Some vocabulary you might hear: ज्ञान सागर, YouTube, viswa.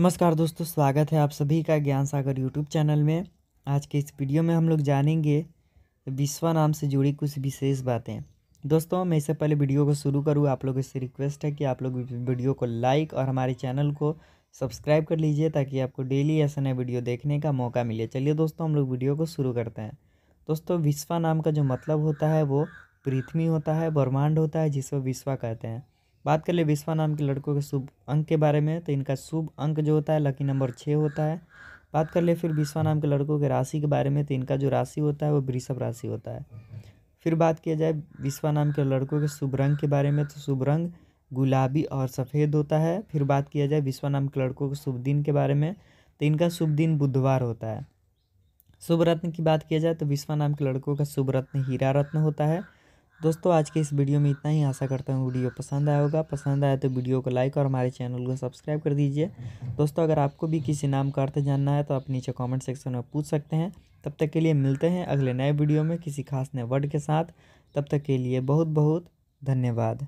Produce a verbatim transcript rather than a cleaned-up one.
नमस्कार दोस्तों, स्वागत है आप सभी का ज्ञान सागर यूट्यूब चैनल में। आज के इस वीडियो में हम लोग जानेंगे विश्वा नाम से जुड़ी कुछ विशेष बातें। दोस्तों, मैं इससे पहले वीडियो को शुरू करूँ, आप लोगों से रिक्वेस्ट है कि आप लोग वीडियो को लाइक और हमारे चैनल को सब्सक्राइब कर लीजिए ताकि आपको डेली ऐसा नया वीडियो देखने का मौका मिले। चलिए दोस्तों, हम लोग वीडियो को शुरू करते हैं। दोस्तों, विश्वा नाम का जो मतलब होता है वो पृथ्वी होता है, ब्रह्मांड होता है, जिसको विश्वा कहते हैं। बात कर ले विश्वा नाम के लड़कों के शुभ अंक के बारे में, तो इनका शुभ अंक जो होता है लकी नंबर छः होता है। बात कर ले फिर विश्वा नाम के लड़कों के राशि के बारे में, तो इनका जो राशि होता है वो वृषभ राशि होता है। फिर बात किया जाए विश्वा नाम के लड़कों के शुभ रंग के बारे में, तो शुभ रंग गुलाबी और सफ़ेद होता है। फिर बात किया जाए विश्वा नाम के लड़कों के शुभ दिन के बारे में, तो इनका शुभ दिन बुधवार होता है। शुभ रत्न की बात किया जाए तो विश्वा नाम के लड़कों का शुभ रत्न हीरा रत्न होता है। दोस्तों, आज के इस वीडियो में इतना ही। आशा करता हूँ वीडियो पसंद आया होगा। पसंद आया तो वीडियो को लाइक और हमारे चैनल को सब्सक्राइब कर दीजिए। दोस्तों, अगर आपको भी किसी नाम का अर्थ जानना है तो आप नीचे कमेंट सेक्शन में पूछ सकते हैं। तब तक के लिए मिलते हैं अगले नए वीडियो में किसी खास नए वर्ड के साथ। तब तक के लिए बहुत बहुत धन्यवाद।